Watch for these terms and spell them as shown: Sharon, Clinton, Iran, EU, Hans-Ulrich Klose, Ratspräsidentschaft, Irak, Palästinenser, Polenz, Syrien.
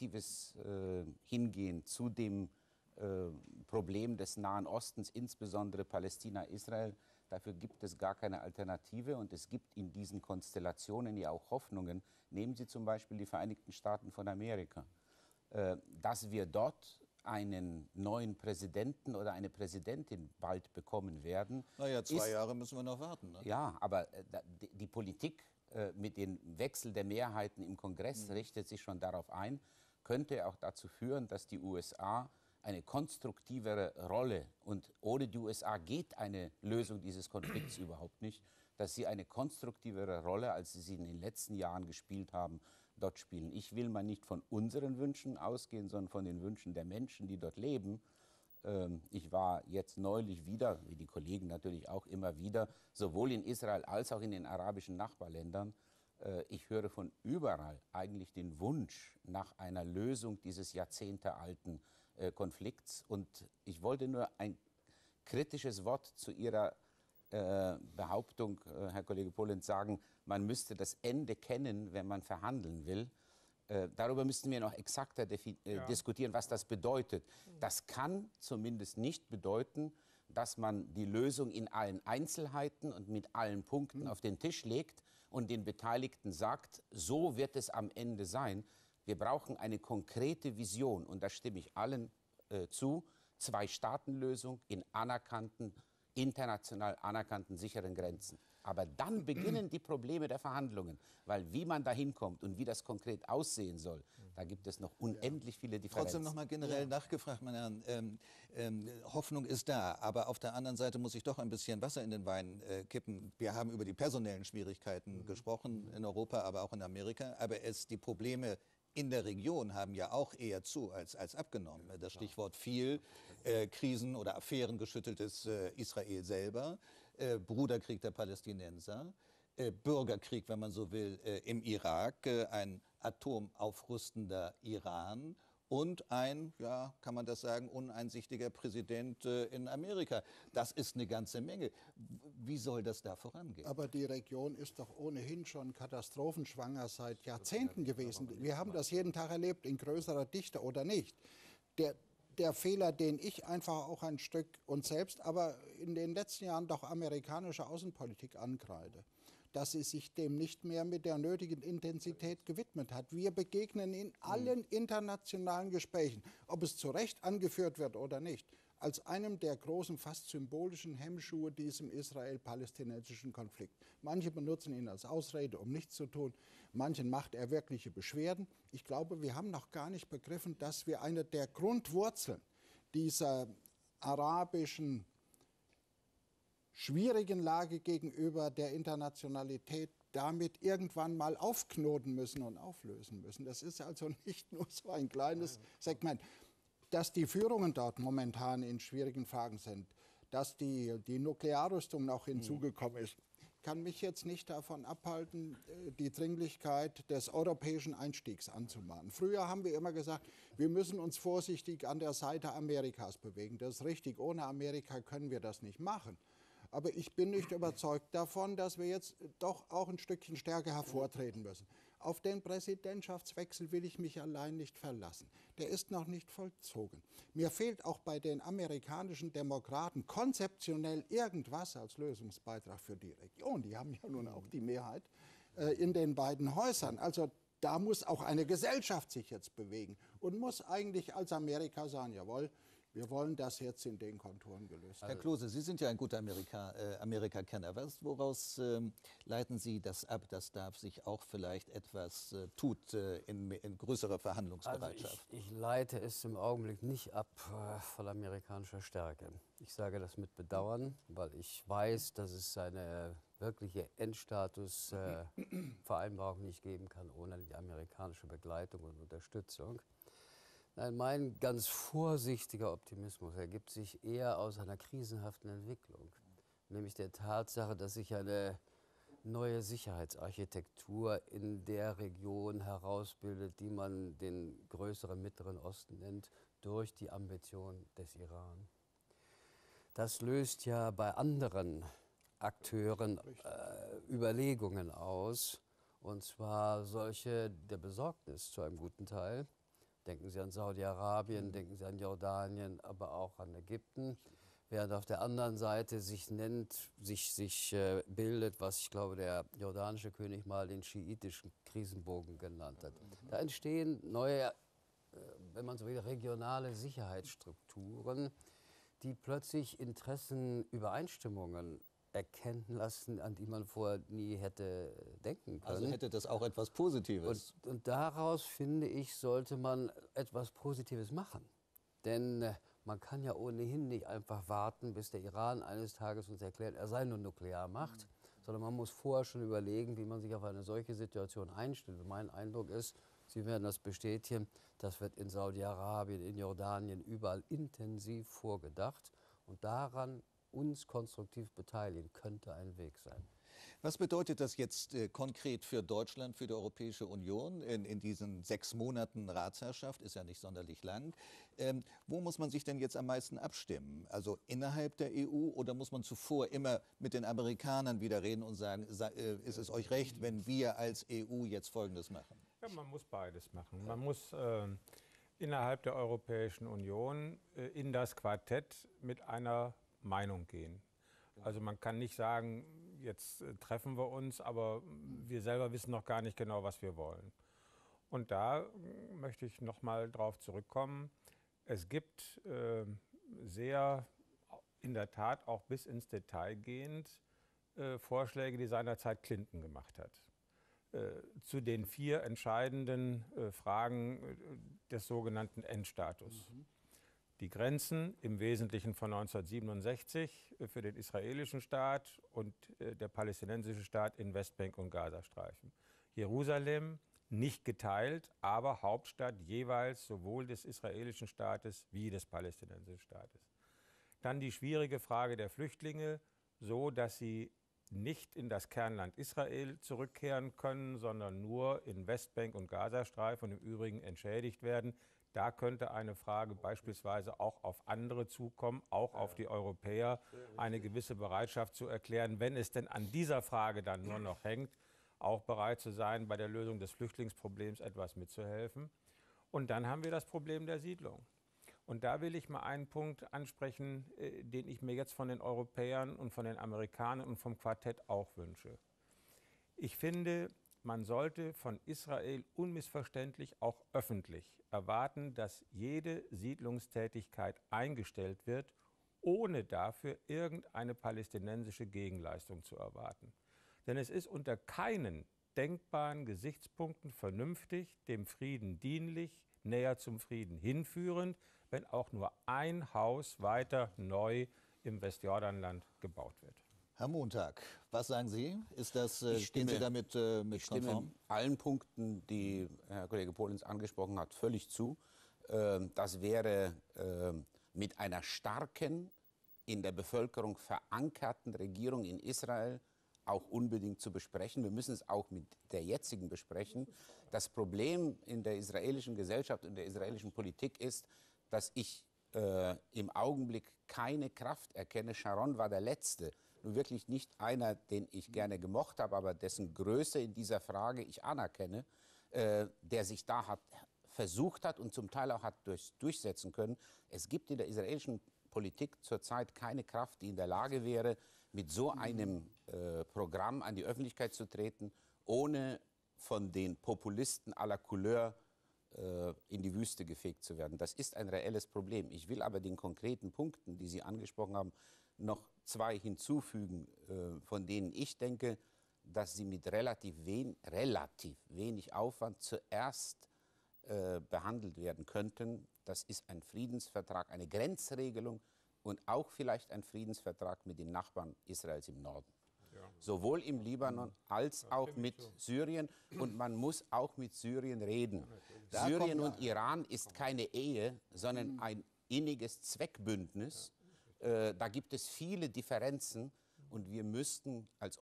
aktives Hingehen zu dem Problem des Nahen Ostens, insbesondere Palästina, Israel. Dafür gibt es gar keine Alternative und es gibt in diesen Konstellationen ja auch Hoffnungen. Nehmen Sie zum Beispiel die Vereinigten Staaten von Amerika. Dass wir dort einen neuen Präsidenten oder eine Präsidentin bald bekommen werden. Naja, 2 Jahre müssen wir noch warten. Ne? Ja, aber die Politik mit dem Wechsel der Mehrheiten im Kongress richtet sich schon darauf ein, könnte auch dazu führen, dass die USA eine konstruktivere Rolle, und ohne die USA geht eine Lösung dieses Konflikts überhaupt nicht, dass sie eine konstruktivere Rolle, als sie in den letzten Jahren gespielt haben, dort spielen. Ich will mal nicht von unseren Wünschen ausgehen, sondern von den Wünschen der Menschen, die dort leben. Ich war jetzt neulich wieder, wie die Kollegen natürlich auch immer wieder, sowohl in Israel als auch in den arabischen Nachbarländern. Ich höre von überall eigentlich den Wunsch nach einer Lösung dieses jahrzehntealten Konflikts. Und ich wollte nur ein kritisches Wort zu Ihrer Behauptung, Herr Kollege Polenz, sagen, man müsste das Ende kennen, wenn man verhandeln will. Darüber müssten wir noch exakter diskutieren, was das bedeutet. Das kann zumindest nicht bedeuten, dass man die Lösung in allen Einzelheiten und mit allen Punkten auf den Tisch legt und den Beteiligten sagt, so wird es am Ende sein. Wir brauchen eine konkrete Vision, und da stimme ich allen zu, 2-Staaten-Lösung in anerkannten, international anerkannten, sicheren Grenzen. Aber dann beginnen die Probleme der Verhandlungen, weil wie man da hinkommt und wie das konkret aussehen soll, da gibt es noch unendlich viele Differenzen. Trotzdem noch mal generell nachgefragt, meine Herren, Hoffnung ist da, aber auf der anderen Seite muss ich doch ein bisschen Wasser in den Wein kippen. Wir haben über die personellen Schwierigkeiten gesprochen in Europa, aber auch in Amerika, aber die Probleme in der Region haben ja auch eher zu als abgenommen. Das Stichwort viel Krisen- oder Affären geschütteltes Israel selber, Bruderkrieg der Palästinenser, Bürgerkrieg, wenn man so will, im Irak, ein atomaufrüstender Iran und ein, ja, kann man das sagen, uneinsichtiger Präsident in Amerika. Das ist eine ganze Menge. Wie soll das da vorangehen? Aber die Region ist doch ohnehin schon katastrophenschwanger seit Jahrzehnten gewesen. Wir haben das jeden Tag erlebt, in größerer Dichte oder nicht. Der Fehler, den ich einfach auch ein Stück uns selbst, aber in den letzten Jahren doch amerikanische Außenpolitik ankreide, dass sie sich dem nicht mehr mit der nötigen Intensität gewidmet hat. Wir begegnen in allen internationalen Gesprächen, ob es zu Recht angeführt wird oder nicht, als einem der großen, fast symbolischen Hemmschuhe diesem israel-palästinensischen Konflikt. Manche benutzen ihn als Ausrede, um nichts zu tun. Manchen macht er wirkliche Beschwerden. Ich glaube, wir haben noch gar nicht begriffen, dass wir eine der Grundwurzeln dieser arabischen schwierigen Lage gegenüber der Internationalität damit irgendwann mal aufknoten müssen und auflösen müssen. Das ist also nicht nur so ein kleines Segment. Dass die Führungen dort momentan in schwierigen Fragen sind, dass die Nuklearrüstung noch hinzugekommen ist, kann mich jetzt nicht davon abhalten, die Dringlichkeit des europäischen Einstiegs anzumahnen. Früher haben wir immer gesagt, wir müssen uns vorsichtig an der Seite Amerikas bewegen. Das ist richtig, ohne Amerika können wir das nicht machen. Aber ich bin nicht überzeugt davon, dass wir jetzt doch auch ein Stückchen stärker hervortreten müssen. Auf den Präsidentschaftswechsel will ich mich allein nicht verlassen. Der ist noch nicht vollzogen. Mir fehlt auch bei den amerikanischen Demokraten konzeptionell irgendwas als Lösungsbeitrag für die Region. Die haben ja nun auch die Mehrheit in den beiden Häusern. Also da muss auch eine Gesellschaft sich jetzt bewegen und muss eigentlich als Amerika sagen, jawohl, wir wollen das jetzt in den Konturen gelöst. Herr Klose, Sie sind ja ein guter Amerika-Kenner. Woraus leiten Sie das ab, dass da sich auch vielleicht etwas tut in größerer Verhandlungsbereitschaft? Also ich leite es im Augenblick nicht ab von amerikanischer Stärke. Ich sage das mit Bedauern, weil ich weiß, dass es eine wirkliche Endstatus-Vereinbarung nicht geben kann ohne die amerikanische Begleitung und Unterstützung. Nein, mein ganz vorsichtiger Optimismus ergibt sich eher aus einer krisenhaften Entwicklung, nämlich der Tatsache, dass sich eine neue Sicherheitsarchitektur in der Region herausbildet, die man den größeren Mittleren Osten nennt, durch die Ambition des Iran. Das löst ja bei anderen Akteuren Überlegungen aus, und zwar solche der Besorgnis zu einem guten Teil, Denken Sie an Saudi-Arabien, denken Sie an Jordanien, aber auch an Ägypten. Während auf der anderen Seite sich nennt, sich bildet, was ich glaube der jordanische König mal den schiitischen Krisenbogen genannt hat. Da entstehen neue, wenn man so will, regionale Sicherheitsstrukturen, die plötzlich Interessenübereinstimmungen erkennen lassen, an die man vorher nie hätte denken können. Also hätte das auch etwas Positives? Und daraus, finde ich, sollte man etwas Positives machen. Denn man kann ja ohnehin nicht einfach warten, bis der Iran eines Tages uns erklärt, er sei nur Nuklearmacht, sondern man muss vorher schon überlegen, wie man sich auf eine solche Situation einstellt. Und mein Eindruck ist, Sie werden das bestätigen, das wird in Saudi-Arabien, in Jordanien überall intensiv vorgedacht. Und daran uns konstruktiv beteiligen, könnte ein Weg sein. Was bedeutet das jetzt konkret für Deutschland, für die Europäische Union in diesen 6 Monaten Ratsherrschaft? Ist ja nicht sonderlich lang. Wo muss man sich denn jetzt am meisten abstimmen? Also innerhalb der EU oder muss man zuvor immer mit den Amerikanern wieder reden und sagen, ist es euch recht, wenn wir als EU jetzt Folgendes machen? Ja, man muss beides machen. Man muss innerhalb der Europäischen Union in das Quartett mit einer Meinung gehen. Also man kann nicht sagen, jetzt treffen wir uns, aber wir selber wissen noch gar nicht genau, was wir wollen. Und da möchte ich noch mal drauf zurückkommen. Es gibt sehr, in der Tat auch bis ins Detail gehend, Vorschläge, die seinerzeit Clinton gemacht hat. Zu den 4 entscheidenden Fragen des sogenannten Endstatus. Mhm. Die Grenzen im Wesentlichen von 1967 für den israelischen Staat und der palästinensische Staat in Westbank und Gazastreifen. Jerusalem nicht geteilt, aber Hauptstadt jeweils sowohl des israelischen Staates wie des palästinensischen Staates. Dann die schwierige Frage der Flüchtlinge, so dass sie nicht in das Kernland Israel zurückkehren können, sondern nur in Westbank und Gazastreifen und im Übrigen entschädigt werden. Da könnte eine Frage beispielsweise auch auf andere zukommen, auch auf die Europäer, eine gewisse Bereitschaft zu erklären, wenn es denn an dieser Frage dann nur noch hängt, auch bereit zu sein, bei der Lösung des Flüchtlingsproblems etwas mitzuhelfen. Und dann haben wir das Problem der Siedlung. Und da will ich mal einen Punkt ansprechen, den ich mir jetzt von den Europäern und von den Amerikanern und vom Quartett auch wünsche. Ich finde, man sollte von Israel unmissverständlich auch öffentlich erwarten, dass jede Siedlungstätigkeit eingestellt wird, ohne dafür irgendeine palästinensische Gegenleistung zu erwarten. Denn es ist unter keinen denkbaren Gesichtspunkten vernünftig, dem Frieden dienlich, näher zum Frieden hinführend, wenn auch nur ein Haus weiter neu im Westjordanland gebaut wird. Herr Montag, was sagen Sie? Ist das, stehen Sie damit konform? Ich stimme allen Punkten, die Herr Kollege Polenz angesprochen hat, völlig zu. Das wäre mit einer starken, in der Bevölkerung verankerten Regierung in Israel auch unbedingt zu besprechen. Wir müssen es auch mit der jetzigen besprechen. Das Problem in der israelischen Gesellschaft und der israelischen Politik ist, dass ich im Augenblick keine Kraft erkenne. Sharon war der Letzte, nun wirklich nicht einer, den ich gerne gemocht habe, aber dessen Größe in dieser Frage ich anerkenne, der sich da versucht hat und zum Teil auch hat durchsetzen können. Es gibt in der israelischen Politik zurzeit keine Kraft, die in der Lage wäre, mit so einem Programm an die Öffentlichkeit zu treten, ohne von den Populisten à la Couleur in die Wüste gefegt zu werden. Das ist ein reelles Problem. Ich will aber den konkreten Punkten, die Sie angesprochen haben, noch 2 hinzufügen, von denen ich denke, dass sie mit relativ wenig Aufwand zuerst behandelt werden könnten. Das ist ein Friedensvertrag, eine Grenzregelung und auch vielleicht ein Friedensvertrag mit den Nachbarn Israels im Norden. Ja. Sowohl im Libanon als auch mit Syrien. Und man muss auch mit Syrien reden. Da Syrien und Iran ist keine Ehe, sondern ein inniges Zweckbündnis. Da gibt es viele Differenzen. Und wir müssten als